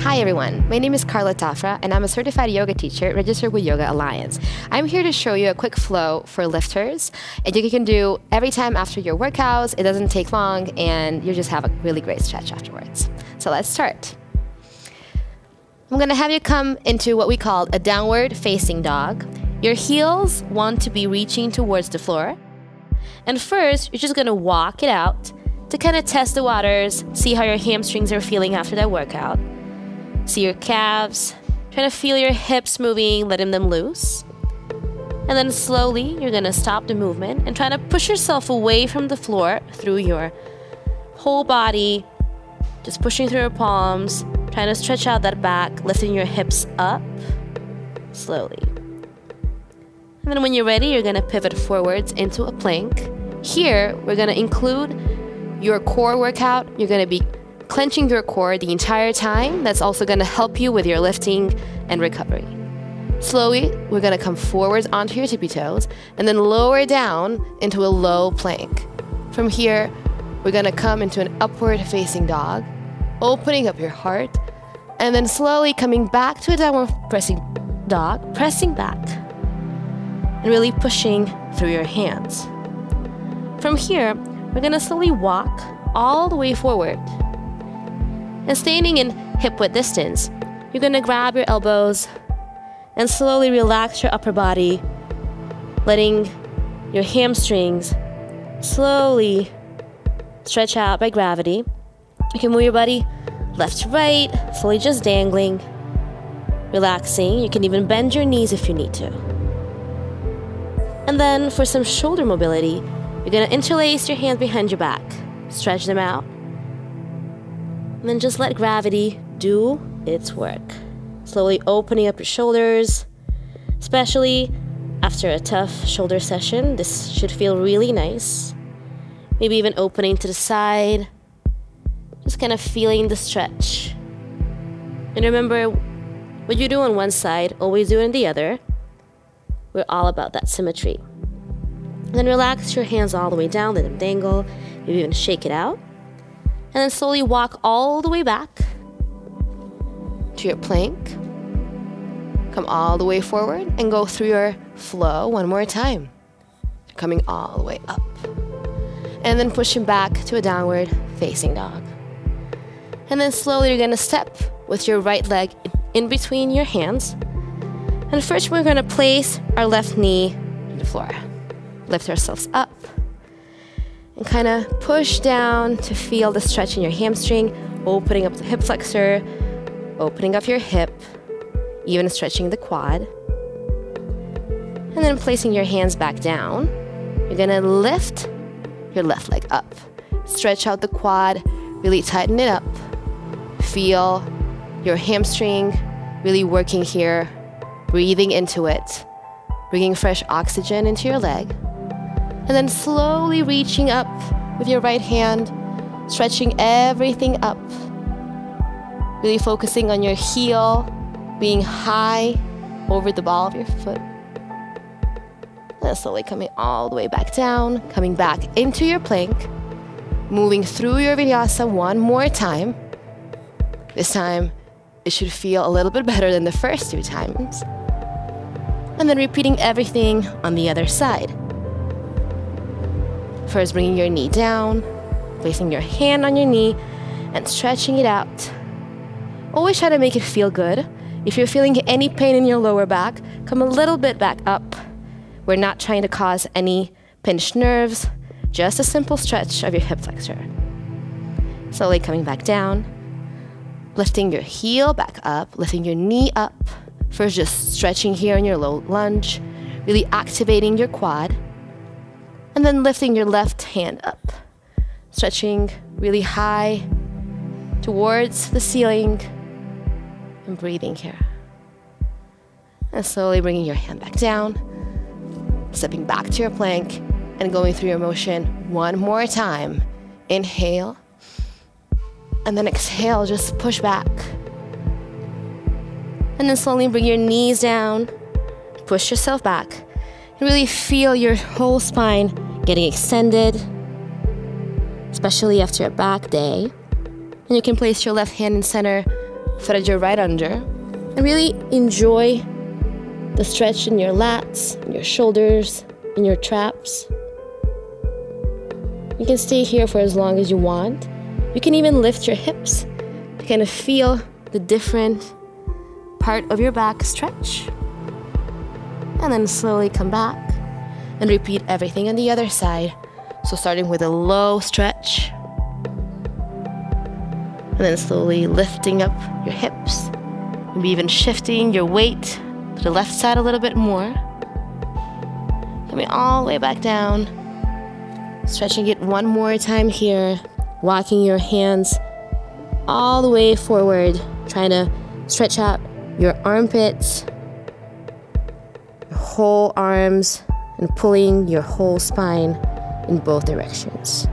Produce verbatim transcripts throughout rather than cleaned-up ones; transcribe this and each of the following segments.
Hi everyone, my name is Karla Tafra and I'm a certified yoga teacher registered with Yoga Alliance. I'm here to show you a quick flow for lifters that you can do every time after your workouts. It doesn't take long and you just have a really great stretch afterwards. So let's start. I'm gonna have you come into what we call a downward facing dog. Your heels want to be reaching towards the floor. And first, you're just gonna walk it out to kind of test the waters, see how your hamstrings are feeling after that workout. See your calves, trying to feel your hips moving, letting them loose. And then slowly, you're gonna stop the movement and try to push yourself away from the floor through your whole body, just pushing through your palms, trying to stretch out that back, lifting your hips up slowly. And then when you're ready, you're gonna pivot forwards into a plank. Here, we're gonna include your core workout. You're gonna be clenching your core the entire time. That's also gonna help you with your lifting and recovery. Slowly, we're gonna come forwards onto your tippy toes and then lower down into a low plank. From here, we're gonna come into an upward facing dog, opening up your heart, and then slowly coming back to a downward pressing dog, pressing back, and really pushing through your hands. From here, we're gonna slowly walk all the way forward. And standing in hip-width distance, you're gonna grab your elbows and slowly relax your upper body, letting your hamstrings slowly stretch out by gravity. You can move your body left to right, slowly just dangling, relaxing. You can even bend your knees if you need to. And then for some shoulder mobility, you're gonna interlace your hands behind your back, stretch them out, and then just let gravity do its work. Slowly opening up your shoulders, especially after a tough shoulder session. This should feel really nice. Maybe even opening to the side, just kind of feeling the stretch. And remember, what you do on one side, always do it on the other. We're all about that symmetry. And then relax your hands all the way down, let them dangle, maybe even shake it out. And then slowly walk all the way back to your plank. Come all the way forward and go through your flow one more time. Coming all the way up. And then pushing back to a downward facing dog. And then slowly you're gonna step with your right leg in between your hands. And first we're gonna place our left knee on the floor. Lift ourselves up and kind of push down to feel the stretch in your hamstring, opening up the hip flexor, opening up your hip, even stretching the quad. And then placing your hands back down, you're gonna lift your left leg up. Stretch out the quad, really tighten it up. Feel your hamstring really working here. Breathing into it, bringing fresh oxygen into your leg, and then slowly reaching up with your right hand, stretching everything up, really focusing on your heel being high over the ball of your foot, and then slowly coming all the way back down, coming back into your plank, moving through your vinyasa one more time. This time, it should feel a little bit better than the first two times. And then repeating everything on the other side. First, bringing your knee down, placing your hand on your knee, and stretching it out. Always try to make it feel good. If you're feeling any pain in your lower back, come a little bit back up. We're not trying to cause any pinched nerves, just a simple stretch of your hip flexor. Slowly coming back down. Lifting your heel back up, lifting your knee up. First, just stretching here in your low lunge, really activating your quad. And then lifting your left hand up, stretching really high towards the ceiling and breathing here. And slowly bringing your hand back down, stepping back to your plank and going through your motion one more time. Inhale. And then exhale, just push back. And then slowly bring your knees down, push yourself back, and really feel your whole spine getting extended, especially after a back day. And you can place your left hand in center, so that you're right under. And really enjoy the stretch in your lats, in your shoulders, in your traps. You can stay here for as long as you want. You can even lift your hips to kind of feel the different part of your back stretch. And then slowly come back and repeat everything on the other side. So starting with a low stretch and then slowly lifting up your hips. Maybe even shifting your weight to the left side a little bit more. Coming all the way back down. Stretching it one more time here. Walking your hands all the way forward. Trying to stretch out your armpits, your whole arms, and pulling your whole spine in both directions.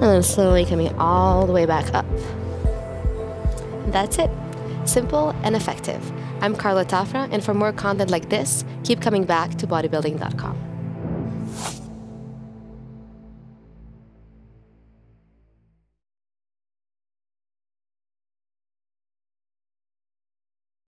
And then slowly coming all the way back up. That's it. Simple and effective. I'm Karla Tafra, and for more content like this, keep coming back to bodybuilding dot com.